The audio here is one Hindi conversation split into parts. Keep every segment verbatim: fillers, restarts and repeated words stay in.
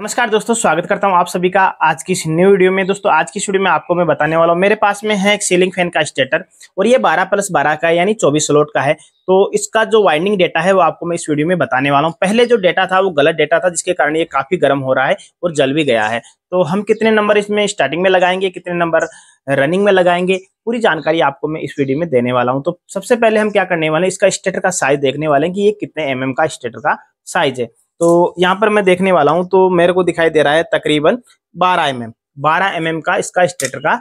नमस्कार दोस्तों, स्वागत करता हूं आप सभी का आज की इस न्यू वीडियो में। दोस्तों आज की इस वीडियो में आपको मैं बताने वाला हूं, मेरे पास में है एक सीलिंग फैन का स्टेटर और ये बारह प्लस बारह का यानी चौबीस स्लॉट का है। तो इसका जो वाइंडिंग डेटा है वो आपको मैं इस वीडियो में बताने वाला हूं। पहले जो डेटा था वो गलत डेटा था, जिसके कारण ये काफ़ी गर्म हो रहा है और जल भी गया है। तो हम कितने नंबर इसमें स्टार्टिंग में लगाएंगे, कितने नंबर रनिंग में लगाएंगे, पूरी जानकारी आपको मैं इस वीडियो में देने वाला हूं। तो सबसे पहले हम क्या करने वाले हैं, इसका स्टेटर का साइज देखने वाले हैं कि ये कितने एम एम का स्टेटर का साइज है। तो यहाँ पर मैं देखने वाला हूँ, तो मेरे को दिखाई दे रहा है तकरीबन बारह एम एम बारह एम एम का इसका स्टेटर का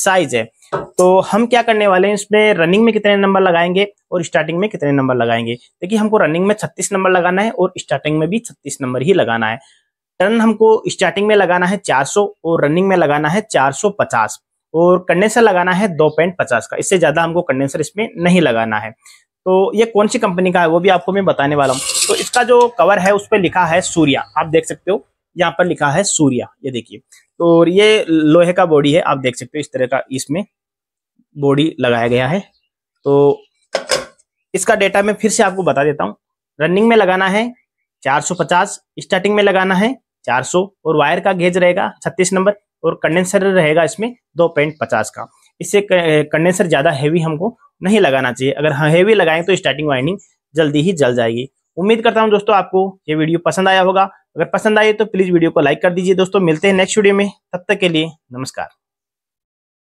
साइज है। तो हम क्या करने वाले हैं, इसमें रनिंग में कितने नंबर लगाएंगे और स्टार्टिंग में कितने नंबर लगाएंगे। देखिए हमको रनिंग में छत्तीस नंबर लगाना है और स्टार्टिंग में भी छत्तीस नंबर ही लगाना है। टर्न हमको स्टार्टिंग में लगाना है चार सौ और रनिंग में लगाना है चार सौ पचास और कंडेंसर लगाना है दो पॉइंट पचास का। इससे ज़्यादा हमको कंडेंसर इसमें नहीं लगाना है। तो ये कौन सी कंपनी का है वो भी आपको मैं बताने वाला हूँ। तो इसका जो कवर है उस पर लिखा है सूर्या, आप देख सकते हो यहाँ पर लिखा है सूर्या, ये देखिए। तो ये लोहे का बॉडी है, आप देख सकते हो इस तरह का इसमें बॉडी लगाया गया है। तो इसका डेटा मैं फिर से आपको बता देता हूँ, रनिंग में लगाना है चार सौ पचास, स्टार्टिंग में लगाना है चार सौ और वायर का गेज रहेगा छत्तीस नंबर और कंडेंसर रहेगा इसमें दो पॉइंट पचास का। इससे कंडेंसर ज़्यादा हैवी हमको नहीं लगाना चाहिए, अगर हैवी लगाएं तो स्टार्टिंग वाइंडिंग जल्दी ही जल जाएगी। उम्मीद करता हूं दोस्तों आपको ये वीडियो पसंद आया होगा। अगर पसंद आए तो प्लीज़ वीडियो को लाइक कर दीजिए। दोस्तों मिलते हैं नेक्स्ट वीडियो में, तब तक के लिए नमस्कार।